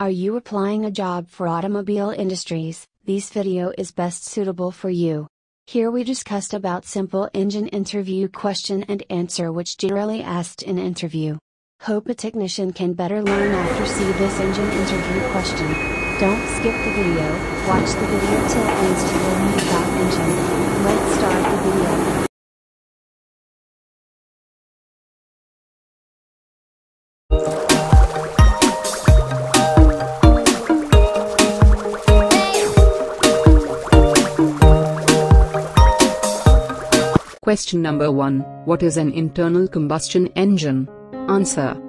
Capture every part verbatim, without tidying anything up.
Are you applying a job for automobile industries? This video is best suitable for you. Here we discussed about simple engine interview question and answer which generally asked in interview. Hope a technician can better learn after see this engine interview question. Don't skip the video, watch the video till ends to learn about engine. Let's start the video. Question number one. What is an internal combustion engine? Answer.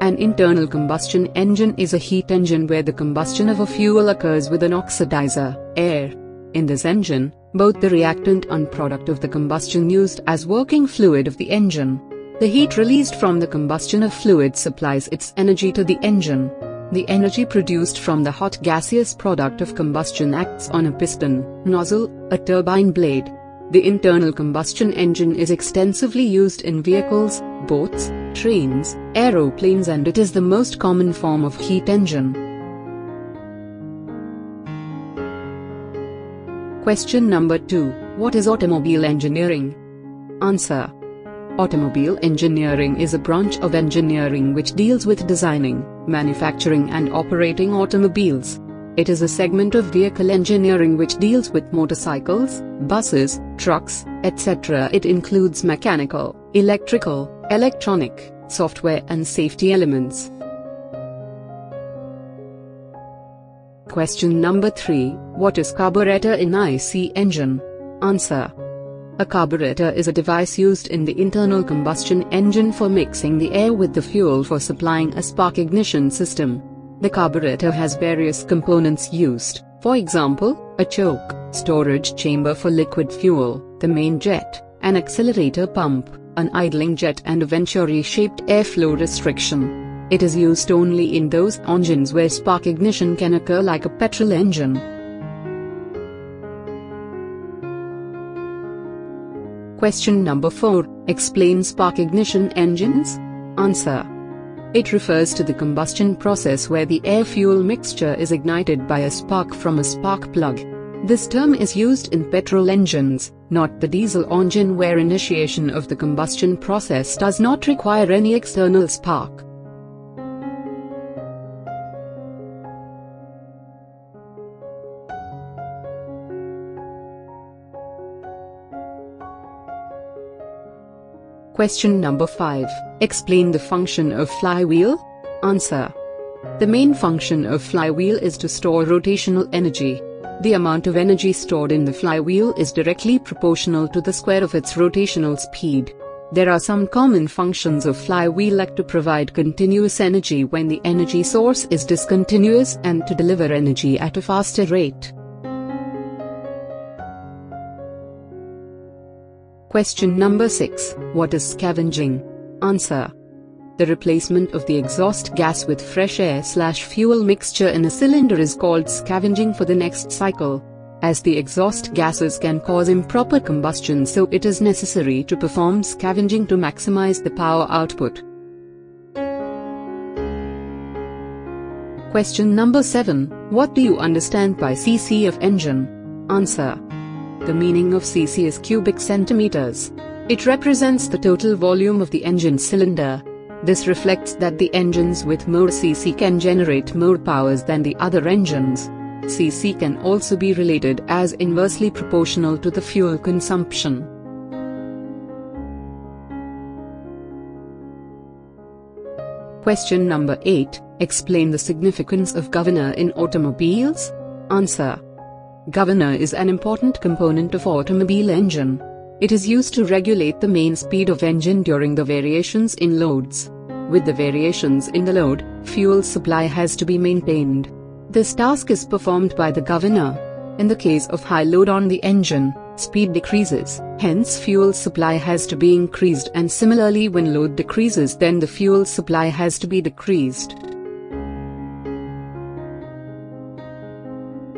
An internal combustion engine is a heat engine where the combustion of a fuel occurs with an oxidizer, air. In this engine, both the reactant and product of the combustion used as working fluid of the engine. The heat released from the combustion of fluid supplies its energy to the engine. The energy produced from the hot gaseous product of combustion acts on a piston, nozzle, a turbine blade. The internal combustion engine is extensively used in vehicles, boats, trains, aeroplanes, and it is the most common form of heat engine. Question number two. What is automobile engineering? Answer. Automobile engineering is a branch of engineering which deals with designing, manufacturing, and operating automobiles. It is a segment of vehicle engineering which deals with motorcycles, buses, trucks, et cetera. It includes mechanical, electrical, electronic, software and safety elements. Question number three. What is carburetor in I C engine? Answer. A carburetor is a device used in the internal combustion engine for mixing the air with the fuel for supplying a spark ignition system. The carburetor has various components used, for example, a choke, storage chamber for liquid fuel, the main jet, an accelerator pump, an idling jet and a venturi-shaped airflow restriction. It is used only in those engines where spark ignition can occur like a petrol engine. Question number four. Explain spark ignition engines. Answer. It refers to the combustion process where the air-fuel mixture is ignited by a spark from a spark plug. This term is used in petrol engines, not the diesel engine where initiation of the combustion process does not require any external spark. Question number five. Explain the function of flywheel. Answer. The main function of flywheel is to store rotational energy. The amount of energy stored in the flywheel is directly proportional to the square of its rotational speed. There are some common functions of flywheel like to provide continuous energy when the energy source is discontinuous and to deliver energy at a faster rate. Question number six. What is scavenging? Answer. The replacement of the exhaust gas with fresh air slash fuel mixture in a cylinder is called scavenging for the next cycle. As the exhaust gases can cause improper combustion, so it is necessary to perform scavenging to maximize the power output. Question number seven. What do you understand by C C of engine? Answer. The meaning of C C is cubic centimeters. It represents the total volume of the engine cylinder. This reflects that the engines with more C C can generate more powers than the other engines. C C can also be related as inversely proportional to the fuel consumption. Question number eight. Explain the significance of governor in automobiles. Answer. Governor is an important component of automobile engine. It is used to regulate the main speed of engine during the variations in loads. With the variations in the load, fuel supply has to be maintained. This task is performed by the governor. In the case of high load on the engine, speed decreases, hence fuel supply has to be increased, and similarly when load decreases then the fuel supply has to be decreased.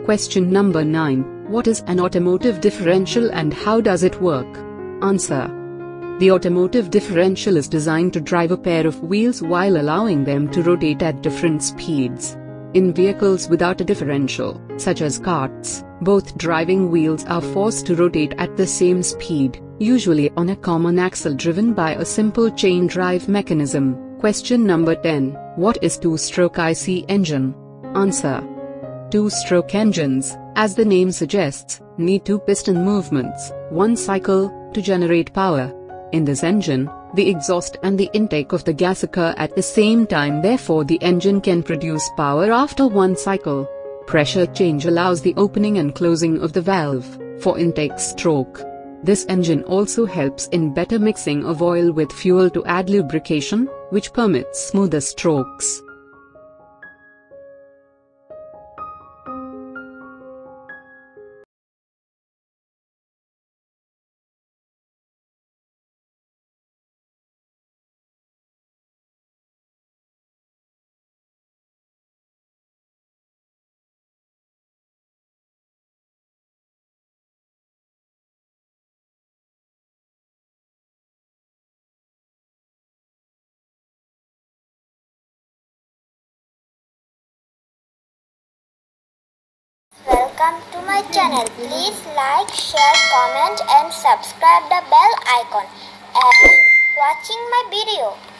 Question number nine. What is an automotive differential and how does it work? Answer. The automotive differential is designed to drive a pair of wheels while allowing them to rotate at different speeds. In vehicles without a differential, such as carts, both driving wheels are forced to rotate at the same speed, usually on a common axle driven by a simple chain drive mechanism. Question number ten. What is two-stroke I C engine? Answer. Two-stroke engines, as the name suggests, need two piston movements, one cycle, to generate power. In this engine, the exhaust and the intake of the gas occur at the same time, therefore the engine can produce power after one cycle. Pressure change allows the opening and closing of the valve, for intake stroke. This engine also helps in better mixing of oil with fuel to add lubrication, which permits smoother strokes. Welcome to my channel. Please like, share, comment and subscribe the bell icon and watching my video.